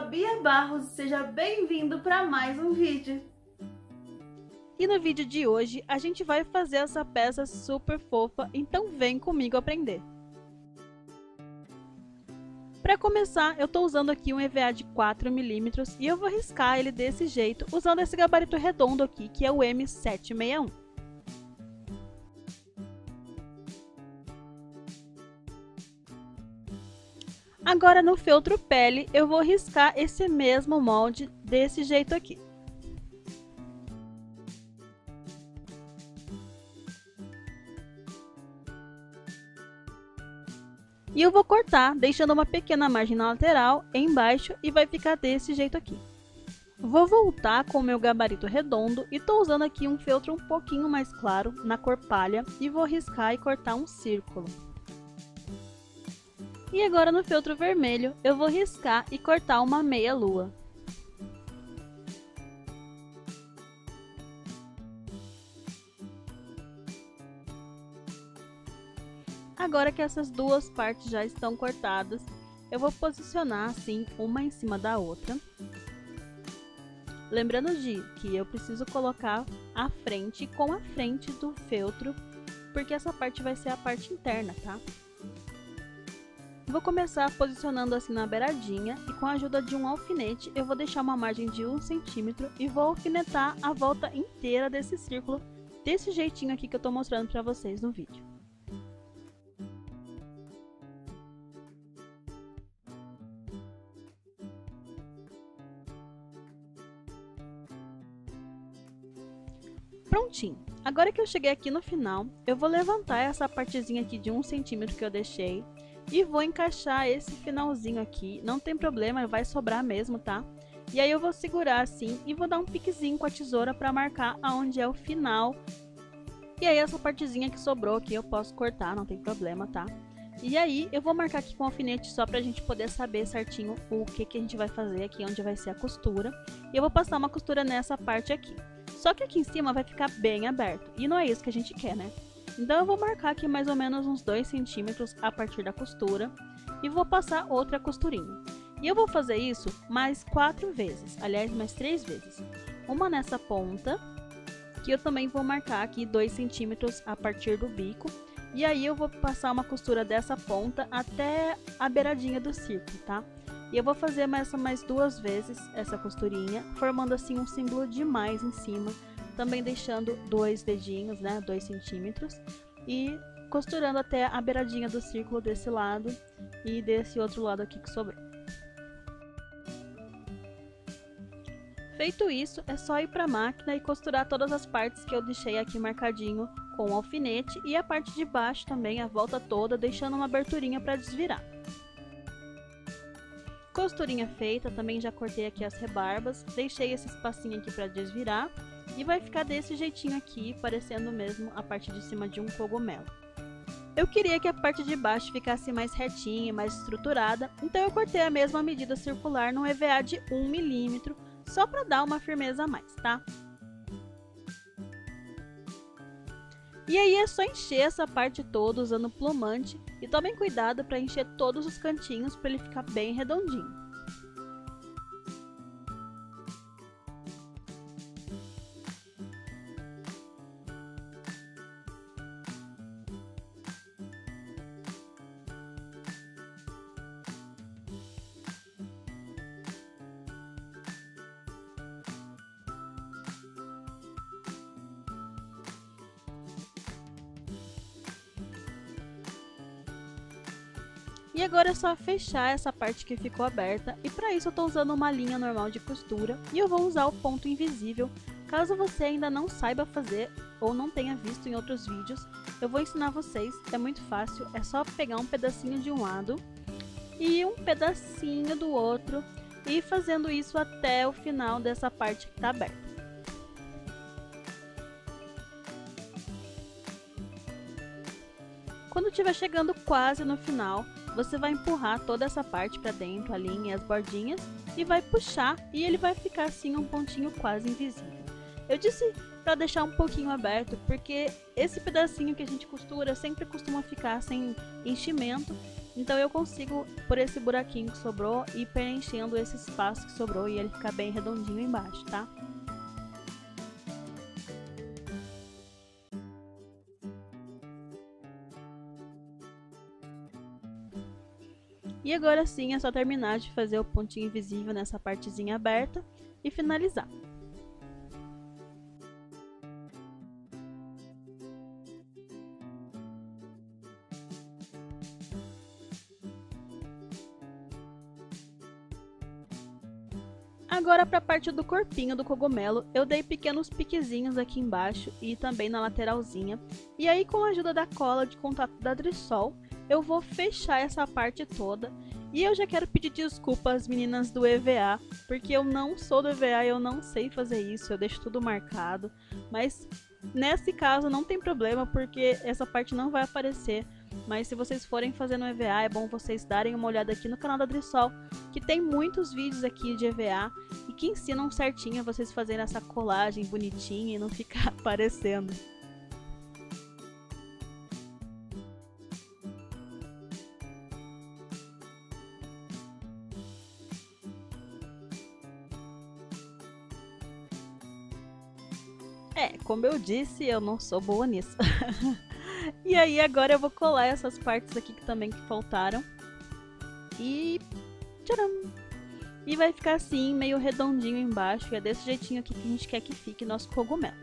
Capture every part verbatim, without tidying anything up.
a Bia Barros, seja bem-vindo para mais um vídeo. E no vídeo de hoje a gente vai fazer essa peça super fofa, então vem comigo aprender. Para começar, eu estou usando aqui um EVA de quatro milímetros e eu vou riscar ele desse jeito, usando esse gabarito redondo aqui, que é o M sete sessenta e um. Agora no feltro pele, eu vou riscar esse mesmo molde desse jeito aqui. E eu vou cortar, deixando uma pequena margem na lateral, embaixo, e vai ficar desse jeito aqui. Vou voltar com o meu gabarito redondo e tô usando aqui um feltro um pouquinho mais claro, na cor palha, e vou riscar e cortar um círculo. E agora no feltro vermelho, eu vou riscar e cortar uma meia lua. Agora que essas duas partes já estão cortadas, eu vou posicionar assim, uma em cima da outra. Lembrando de que eu preciso colocar a frente com a frente do feltro, porque essa parte vai ser a parte interna, tá? Vou começar posicionando assim na beiradinha e com a ajuda de um alfinete eu vou deixar uma margem de um centímetro e vou alfinetar a volta inteira desse círculo, desse jeitinho aqui que eu tô mostrando pra vocês no vídeo. Prontinho! Agora que eu cheguei aqui no final, eu vou levantar essa partezinha aqui de um centímetro que eu deixei e vou encaixar esse finalzinho aqui, não tem problema, vai sobrar mesmo, tá? E aí eu vou segurar assim e vou dar um piquezinho com a tesoura pra marcar aonde é o final. E aí essa partezinha que sobrou aqui eu posso cortar, não tem problema, tá? E aí eu vou marcar aqui com o alfinete só pra gente poder saber certinho o que que a gente vai fazer aqui, onde vai ser a costura. E eu vou passar uma costura nessa parte aqui. Só que aqui em cima vai ficar bem aberto, e não é isso que a gente quer, né? Então eu vou marcar aqui mais ou menos uns dois centímetros a partir da costura, e vou passar outra costurinha. E eu vou fazer isso mais quatro vezes, aliás, mais três vezes. Uma nessa ponta, que eu também vou marcar aqui dois centímetros a partir do bico, e aí eu vou passar uma costura dessa ponta até a beiradinha do círculo, tá? E eu vou fazer essa mais duas vezes, essa costurinha, formando assim um símbolo de mais em cima, também deixando dois dedinhos, né, dois centímetros, e costurando até a beiradinha do círculo desse lado e desse outro lado aqui que sobrou. Feito isso, é só ir para a máquina e costurar todas as partes que eu deixei aqui marcadinho com o alfinete e a parte de baixo também, a volta toda, deixando uma aberturinha para desvirar. Costurinha feita, também já cortei aqui as rebarbas, deixei esse espacinho aqui para desvirar e vai ficar desse jeitinho aqui, parecendo mesmo a parte de cima de um cogumelo. Eu queria que a parte de baixo ficasse mais retinha e mais estruturada, então eu cortei a mesma medida circular no EVA de um milímetro, só para dar uma firmeza a mais, tá? E aí é só encher essa parte toda usando plumante. E tomem cuidado para encher todos os cantinhos para ele ficar bem redondinho. E agora é só fechar essa parte que ficou aberta, e para isso eu estou usando uma linha normal de costura, e eu vou usar o ponto invisível. Caso você ainda não saiba fazer, ou não tenha visto em outros vídeos, eu vou ensinar vocês, é muito fácil, é só pegar um pedacinho de um lado, e um pedacinho do outro, e ir fazendo isso até o final dessa parte que está aberta. Quando estiver chegando quase no final, você vai empurrar toda essa parte para dentro, a linha e as bordinhas, e vai puxar, e ele vai ficar assim um pontinho quase invisível. Eu disse para deixar um pouquinho aberto, porque esse pedacinho que a gente costura sempre costuma ficar sem enchimento, Então eu consigo, por esse buraquinho que sobrou, ir preenchendo esse espaço que sobrou e ele ficar bem redondinho embaixo, tá? E agora sim é só terminar de fazer o pontinho invisível nessa partezinha aberta e finalizar. Agora para a parte do corpinho do cogumelo, eu dei pequenos piquezinhos aqui embaixo e também na lateralzinha. E aí com a ajuda da cola de contato da Drisol, eu vou fechar essa parte toda. E eu já quero pedir desculpa às meninas do E V A, porque eu não sou do E V A e eu não sei fazer isso, eu deixo tudo marcado. Mas nesse caso não tem problema, porque essa parte não vai aparecer. Mas se vocês forem fazer no E V A, é bom vocês darem uma olhada aqui no canal da Drisol, que tem muitos vídeos aqui de E V A e que ensinam certinho a vocês fazerem essa colagem bonitinha e não ficar aparecendo. É, como eu disse, eu não sou boa nisso. E aí agora eu vou colar essas partes aqui que também que faltaram. E tcharam! E vai ficar assim, meio redondinho embaixo. E é desse jeitinho aqui que a gente quer que fique nosso cogumelo.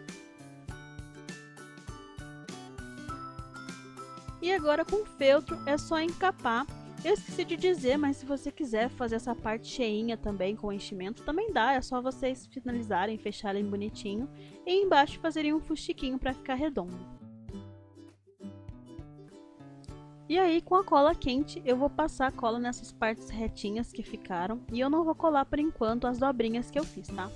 E agora com o feltro é só encapar. Eu esqueci de dizer, mas se você quiser fazer essa parte cheinha também com enchimento, também dá. É só vocês finalizarem, fecharem bonitinho. E embaixo fazerem um fustiquinho para ficar redondo. E aí com a cola quente eu vou passar a cola nessas partes retinhas que ficaram e eu não vou colar por enquanto as dobrinhas que eu fiz, tá?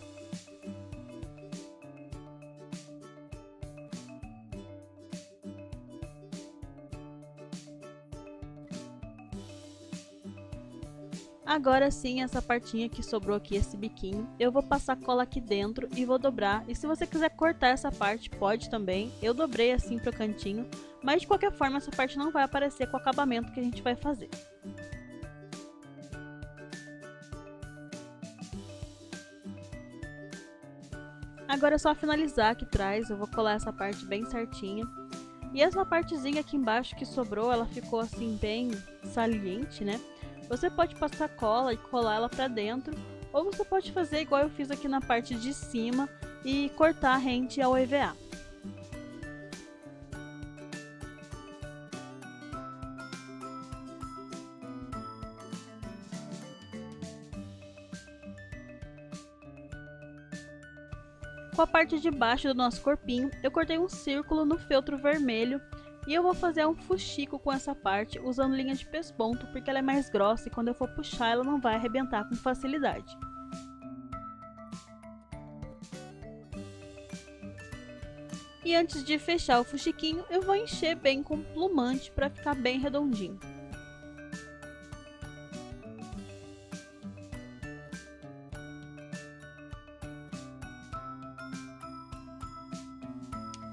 Agora sim, essa partinha que sobrou aqui, esse biquinho, eu vou passar cola aqui dentro e vou dobrar. E se você quiser cortar essa parte, pode também. Eu dobrei assim pro cantinho, mas de qualquer forma essa parte não vai aparecer com o acabamento que a gente vai fazer. Agora é só finalizar aqui atrás, eu vou colar essa parte bem certinha. E essa partezinha aqui embaixo que sobrou, ela ficou assim bem saliente, né? Você pode passar cola e colar ela pra dentro, ou você pode fazer igual eu fiz aqui na parte de cima e cortar rente ao E V A. Com a parte de baixo do nosso corpinho, eu cortei um círculo no feltro vermelho. E eu vou fazer um fuxico com essa parte usando linha de pesponto, porque ela é mais grossa e quando eu for puxar ela não vai arrebentar com facilidade. E antes de fechar o fuxiquinho, eu vou encher bem com plumante para ficar bem redondinho.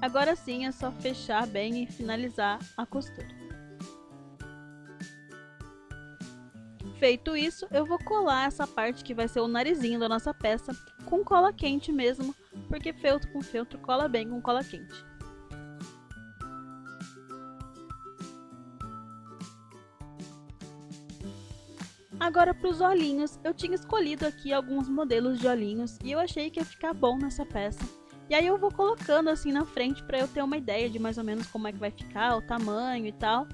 Agora sim é só fechar bem e finalizar a costura. Feito isso, eu vou colar essa parte que vai ser o narizinho da nossa peça com cola quente mesmo, porque feltro com feltro cola bem com cola quente. Agora para os olhinhos, eu tinha escolhido aqui alguns modelos de olhinhos e eu achei que ia ficar bom nessa peça. E aí eu vou colocando assim na frente para eu ter uma ideia de mais ou menos como é que vai ficar, o tamanho e tal.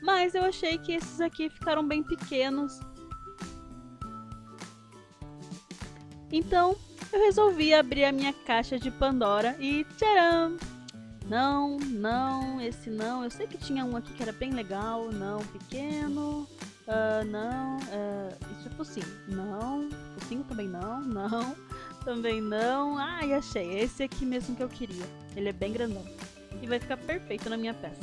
Mas eu achei que esses aqui ficaram bem pequenos. Então eu resolvi abrir a minha caixa de Pandora e tcharam! Não, não, esse não. Eu sei que tinha um aqui que era bem legal. Não, pequeno. Uh, não, uh, isso é focinho. Não, focinho também não, não. Também não. Ai, achei. É esse aqui mesmo que eu queria. Ele é bem grandão. E vai ficar perfeito na minha peça.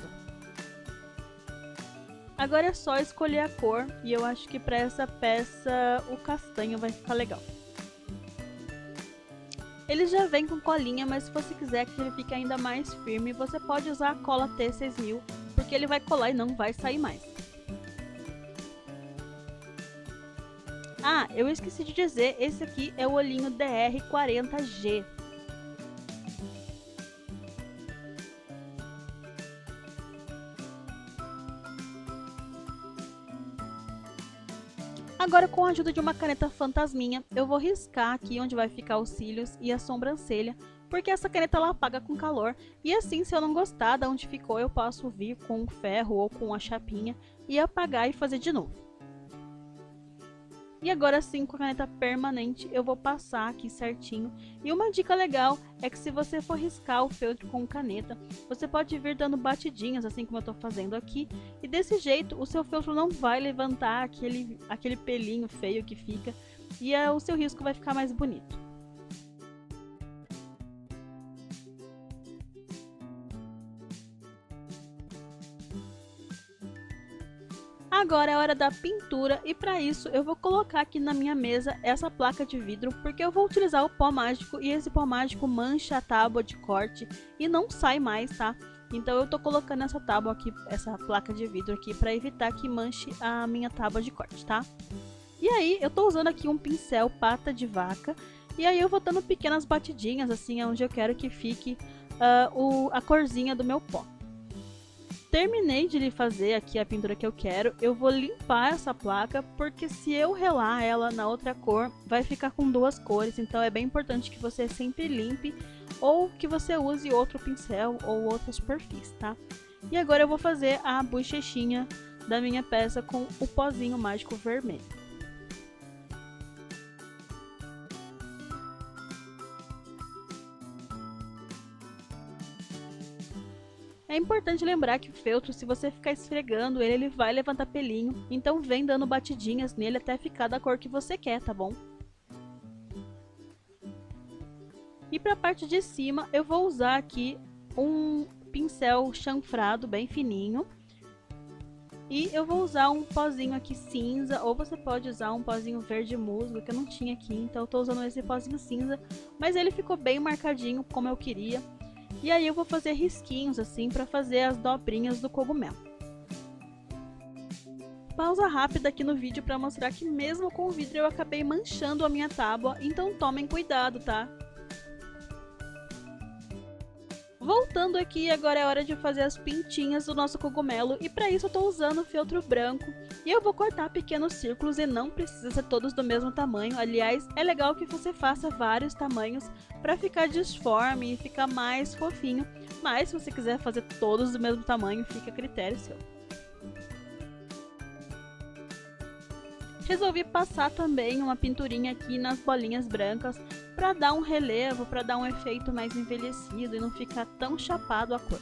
Agora é só escolher a cor. E eu acho que para essa peça o castanho vai ficar legal. Ele já vem com colinha, mas se você quiser que ele fique ainda mais firme, você pode usar a cola T seis mil, porque ele vai colar e não vai sair mais. Ah, eu esqueci de dizer, esse aqui é o olhinho D R quarenta G. Agora, com a ajuda de uma caneta fantasminha, eu vou riscar aqui onde vai ficar os cílios e a sobrancelha, porque essa caneta ela apaga com calor, e assim, se eu não gostar de onde ficou, eu posso vir com um ferro ou com a chapinha e apagar e fazer de novo. E agora sim, com a caneta permanente, eu vou passar aqui certinho. E uma dica legal é que se você for riscar o feltro com caneta, você pode vir dando batidinhas, assim como eu tô fazendo aqui. E desse jeito, o seu feltro não vai levantar aquele, aquele pelinho feio que fica. E a, o seu risco vai ficar mais bonito. Agora é hora da pintura, e para isso eu vou colocar aqui na minha mesa essa placa de vidro, porque eu vou utilizar o pó mágico, e esse pó mágico mancha a tábua de corte e não sai mais, tá? Então eu tô colocando essa tábua aqui, essa placa de vidro aqui, para evitar que manche a minha tábua de corte, tá? E aí eu tô usando aqui um pincel pata de vaca, e aí eu vou dando pequenas batidinhas assim onde eu quero que fique uh, o, a corzinha do meu pó. Terminei de lhe fazer aqui a pintura que eu quero, eu vou limpar essa placa, porque se eu relar ela na outra cor, vai ficar com duas cores, então é bem importante que você sempre limpe, ou que você use outro pincel ou outros perfis, tá? E agora eu vou fazer a bochechinha da minha peça com o pozinho mágico vermelho. É importante lembrar que o feltro, se você ficar esfregando ele, ele vai levantar pelinho, então vem dando batidinhas nele até ficar da cor que você quer, tá bom? E para a parte de cima, eu vou usar aqui um pincel chanfrado bem fininho, e eu vou usar um pozinho aqui cinza, ou você pode usar um pozinho verde musgo, que eu não tinha aqui, então eu tô usando esse pozinho cinza, mas ele ficou bem marcadinho como eu queria. E aí eu vou fazer risquinhos assim para fazer as dobrinhas do cogumelo. Pausa rápida aqui no vídeo para mostrar que mesmo com o vidro eu acabei manchando a minha tábua, então tomem cuidado, tá? Voltando aqui, agora é hora de fazer as pintinhas do nosso cogumelo, e para isso eu estou usando o feltro branco, e eu vou cortar pequenos círculos, e não precisa ser todos do mesmo tamanho. Aliás, é legal que você faça vários tamanhos para ficar disforme e ficar mais fofinho, mas se você quiser fazer todos do mesmo tamanho, fica a critério seu. Resolvi passar também uma pinturinha aqui nas bolinhas brancas, para dar um relevo, para dar um efeito mais envelhecido e não ficar tão chapado a cor.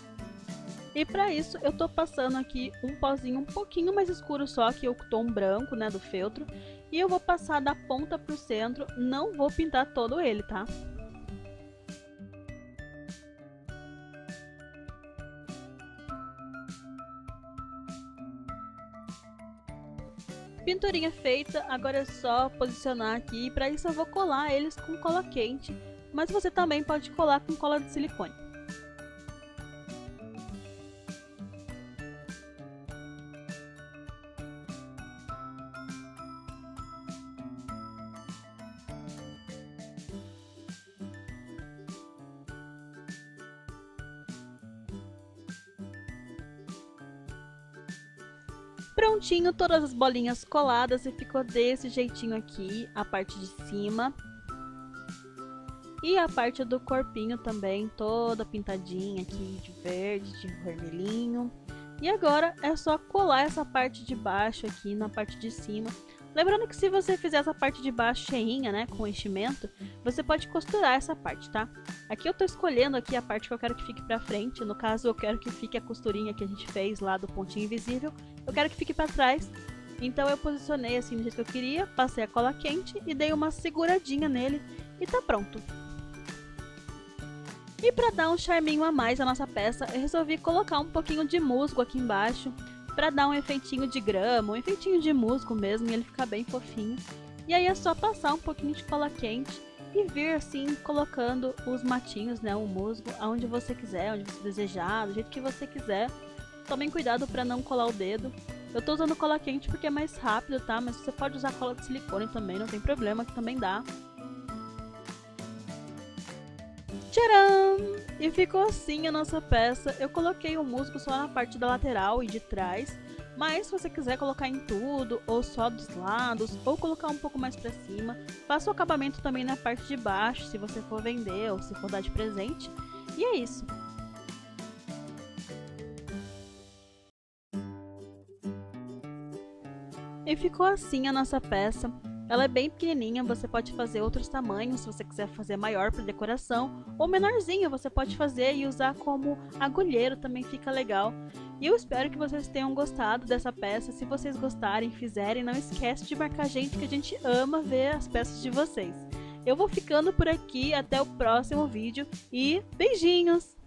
E para isso eu tô passando aqui um pozinho um pouquinho mais escuro só, que é o tom branco, né, do feltro, e eu vou passar da ponta pro centro, não vou pintar todo ele, tá? Pinturinha feita, agora é só posicionar aqui, e para isso eu vou colar eles com cola quente, mas você também pode colar com cola de silicone. Prontinho, todas as bolinhas coladas, e ficou desse jeitinho aqui, a parte de cima. E a parte do corpinho também, toda pintadinha aqui de verde, de vermelhinho. E agora é só colar essa parte de baixo aqui na parte de cima. Lembrando que se você fizer essa parte de baixo cheinha, né, com enchimento, você pode costurar essa parte, tá? Aqui eu tô escolhendo aqui a parte que eu quero que fique pra frente, no caso eu quero que fique a costurinha que a gente fez lá do pontinho invisível, eu quero que fique pra trás, então eu posicionei assim do jeito que eu queria, passei a cola quente e dei uma seguradinha nele e tá pronto. E pra dar um charminho a mais à nossa peça, eu resolvi colocar um pouquinho de musgo aqui embaixo, para dar um efeitinho de grama, um efeitinho de musgo mesmo, e ele ficar bem fofinho. E aí é só passar um pouquinho de cola quente e vir assim colocando os matinhos, né, o musgo, aonde você quiser, onde você desejar, do jeito que você quiser. Tomem cuidado para não colar o dedo, Eu tô usando cola quente porque é mais rápido, tá? Mas você pode usar cola de silicone também, não tem problema, que também dá. Tcharam! E ficou assim a nossa peça. Eu coloquei o musgo só na parte da lateral e de trás, mas se você quiser colocar em tudo, ou só dos lados, ou colocar um pouco mais pra cima, faça o acabamento também na parte de baixo, se você for vender ou se for dar de presente. E é isso! E ficou assim a nossa peça. Ela é bem pequenininha, você pode fazer outros tamanhos, se você quiser fazer maior para decoração, ou menorzinha, você pode fazer e usar como agulheiro, também fica legal. E eu espero que vocês tenham gostado dessa peça. Se vocês gostarem, fizerem, não esquece de marcar a gente, que a gente ama ver as peças de vocês. Eu vou ficando por aqui, até o próximo vídeo e beijinhos!